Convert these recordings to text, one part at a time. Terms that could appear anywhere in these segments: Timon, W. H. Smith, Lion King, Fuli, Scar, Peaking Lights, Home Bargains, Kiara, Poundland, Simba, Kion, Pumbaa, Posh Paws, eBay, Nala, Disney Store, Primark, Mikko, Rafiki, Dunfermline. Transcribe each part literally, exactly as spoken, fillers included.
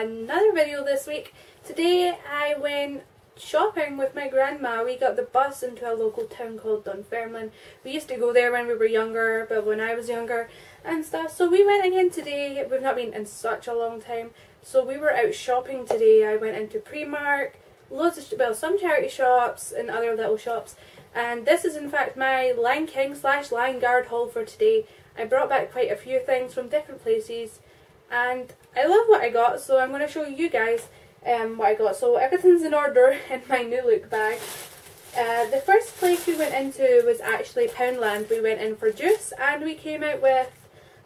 another video this week. Today I went shopping with my grandma. We got the bus into a local town called Dunfermline. We used to go there when we were younger, but when I was younger and stuff. So we went again today. We've not been in such a long time. So we were out shopping today. I went into Primark, loads of, well, some charity shops and other little shops. And this is in fact my Lion King slash Lion Guard haul for today. I brought back quite a few things from different places and I love what I got, so I'm going to show you guys um, what I got. So everything's in order in my new look bag. Uh, the first place we went into was actually Poundland. We went in for juice and we came out with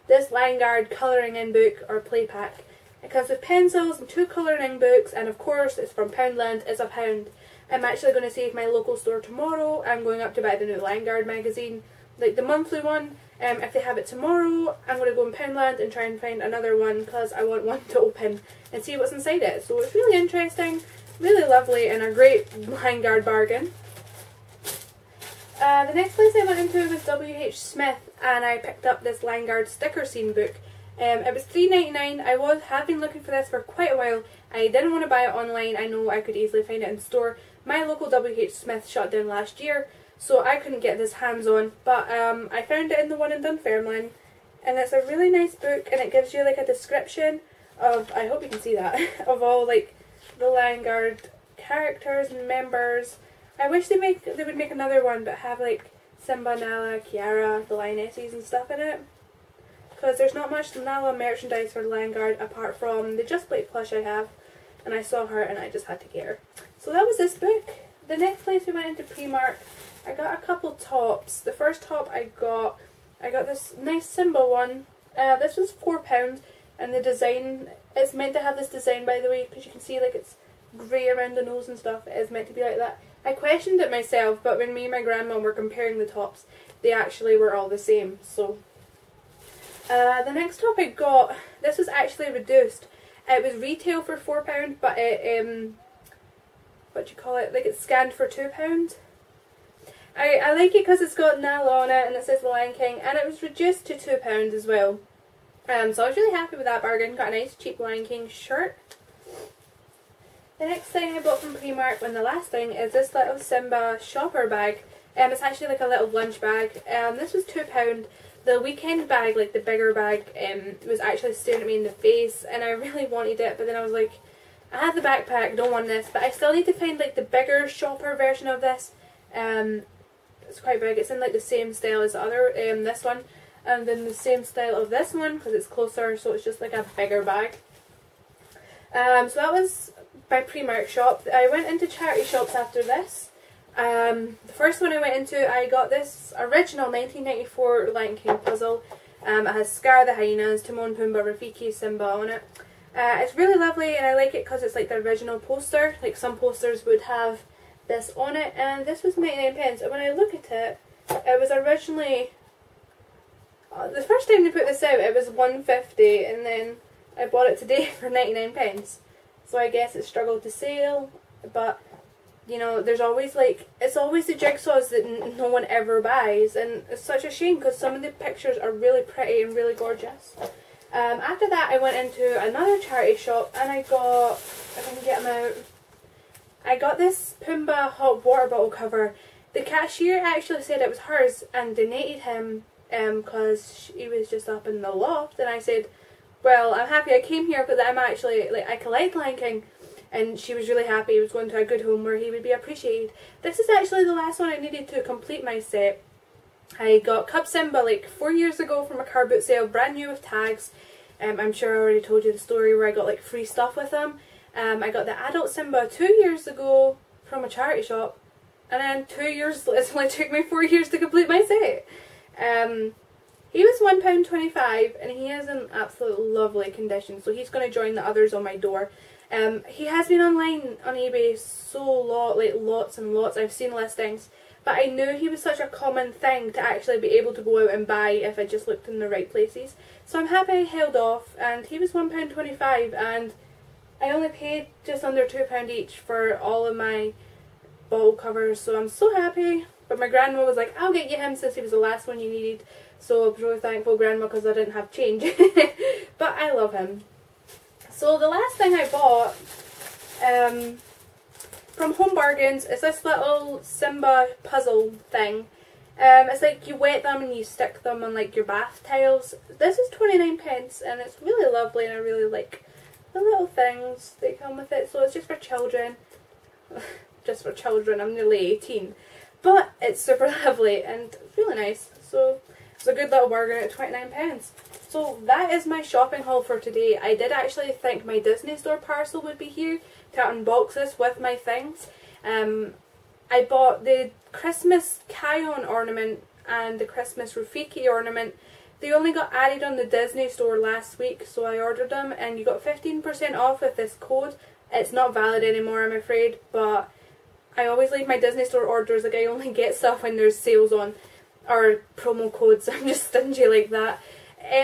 this Lion Guard colouring in book or play pack. It comes with pencils and two colouring books, and of course it's from Poundland, it's a pound. I'm actually going to save my local store tomorrow. I'm going up to buy the new Lion Guard magazine, like the monthly one. Um, if they have it tomorrow, I'm going to go in Poundland and try and find another one because I want one to open and see what's inside it. So it's really interesting, really lovely, and a great Lion Guard bargain. Uh, the next place I went into was W. H. Smith, and I picked up this Lion Guard sticker scene book. Um, it was three ninety-nine. I was have been looking for this for quite a while. I didn't want to buy it online. I know I could easily find it in store. My local W. H. Smith shut down last year, so I couldn't get this hands-on, but um, I found it in the one in Dunfermline, and it's a really nice book, and it gives you like a description of, I hope you can see that, of all like the Lion Guard characters and members. I wish they make they would make another one, but have like Simba, Nala, Kiara, the lionesses and stuff in it, because there's not much Nala merchandise for the Lion Guard apart from the Just Blake plush I have, and I saw her and I just had to get her. So that was this book. The next place we went into Primark, I got a couple tops. The first top I got, I got this nice Simba one. Uh, this was four pounds, and the design, it's meant to have this design by the way, because you can see like it's grey around the nose and stuff. It is meant to be like that. I questioned it myself, but when me and my grandma were comparing the tops, they actually were all the same. So, uh, the next top I got, this was actually reduced. It was retail for four pounds, but it, um, what do you call it, like it's scanned for two pounds. I, I like it because it's got Nala on it and it says The Lion King, and it was reduced to two pounds as well. Um, so I was really happy with that bargain. Got a nice cheap Lion King shirt. The next thing I bought from Primark, and the last thing, is this little Simba shopper bag. Um, it's actually like a little lunch bag. Um, this was two pounds. The weekend bag, like the bigger bag, um, was actually staring at me in the face, and I really wanted it, but then I was like, I had the backpack, don't want this, but I still need to find like the bigger shopper version of this. Um, it's quite big. It's in like the same style as the other, um, this one, and then the same style of this one because it's closer, so it's just like a bigger bag. Um, so that was my Primark shop. I went into charity shops after this. Um, the first one I went into, I got this original nineteen ninety-four Lion King puzzle. Um, it has Scar, the hyenas, Timon, Pumbaa, Rafiki, Simba on it. Uh, it's really lovely, and I like it because it's like the original poster. Like some posters would have this on it, and this was ninety-nine pence, and when I look at it, it was originally, uh, the first time they put this out it was one fifty, and then I bought it today for ninety-nine pence, so I guess it struggled to sell, but you know, there's always like, it's always the jigsaws that n no one ever buys, and it's such a shame because some of the pictures are really pretty and really gorgeous. Um, after that I went into another charity shop and I got, if I can get them out, I got this Pumbaa hot water bottle cover. The cashier actually said it was hers and donated him because um, he was just up in the loft, and I said, well, I'm happy I came here because I'm actually, like, I collect Lion King, and she was really happy he was going to a good home where he would be appreciated. This is actually the last one I needed to complete my set. I got Cub Simba like four years ago from a car boot sale, brand new with tags. Um, I'm sure I already told you the story where I got like free stuff with him. Um, I got the adult Simba two years ago from a charity shop, and then two years, it only took me four years to complete my set. Um, he was one pound twenty-five, and he is in absolute lovely condition, so he's going to join the others on my door. Um, he has been online on eBay so lot, like lots and lots, I've seen listings, but I knew he was such a common thing to actually be able to go out and buy if I just looked in the right places. So I'm happy I held off, and he was one pound twenty-five, and I only paid just under two pounds each for all of my bottle covers, so I'm so happy. But my grandma was like, I'll get you him since he was the last one you needed. So I'm really thankful, grandma, because I didn't have change. But I love him. So the last thing I bought um, from Home Bargains is this little Simba puzzle thing. Um, it's like you wet them and you stick them on like your bath tiles. This is twenty-nine pence and it's really lovely, and I really like the little things that come with it. So it's just for children. Just for children, I'm nearly eighteen. But it's super lovely and really nice. So it's a good little bargain at twenty-nine pence. So that is my shopping haul for today. I did actually think my Disney Store parcel would be here to unbox this with my things. Um, I bought the Christmas Kion ornament and the Christmas Rafiki ornament. They only got added on the Disney Store last week, so I ordered them, and you got fifteen percent off with this code. It's not valid anymore, I'm afraid, but I always leave my Disney Store orders, like I only get stuff when there's sales on or promo codes. I'm just stingy like that.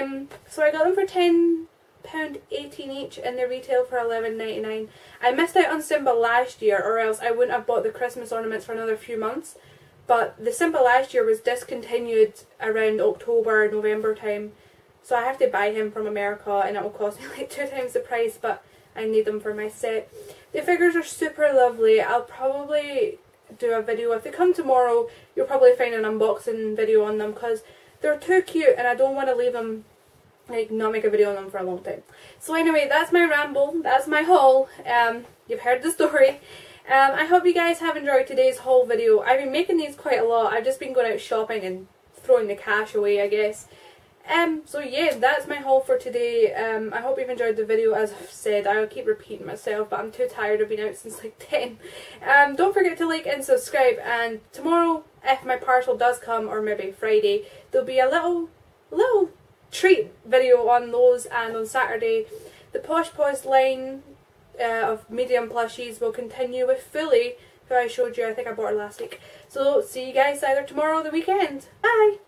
Um, so I got them for ten pounds eighteen each and they retail for eleven ninety-nine. I missed out on Simba last year, or else I wouldn't have bought the Christmas ornaments for another few months. But the Simba last year was discontinued around October, November time. So I have to buy him from America and it will cost me like two times the price, but I need them for my set. The figures are super lovely. I'll probably do a video. If they come tomorrow, you'll probably find an unboxing video on them because they're too cute and I don't want to leave them, like, not make a video on them for a long time. So anyway, that's my ramble. That's my haul. Um, you've heard the story. Um, I hope you guys have enjoyed today's haul video. I've been making these quite a lot. I've just been going out shopping and throwing the cash away, I guess. Um, so yeah, that's my haul for today. Um, I hope you've enjoyed the video. As I've said, I'll keep repeating myself, but I'm too tired of being out since like ten. Um, don't forget to like and subscribe, and tomorrow, if my parcel does come, or maybe Friday, there'll be a little, little treat video on those, and on Saturday, the Posh Paws line uh, of medium plushies will continue with Fuli, who I showed you, I think I bought her last week. So, see you guys either tomorrow or the weekend. Bye!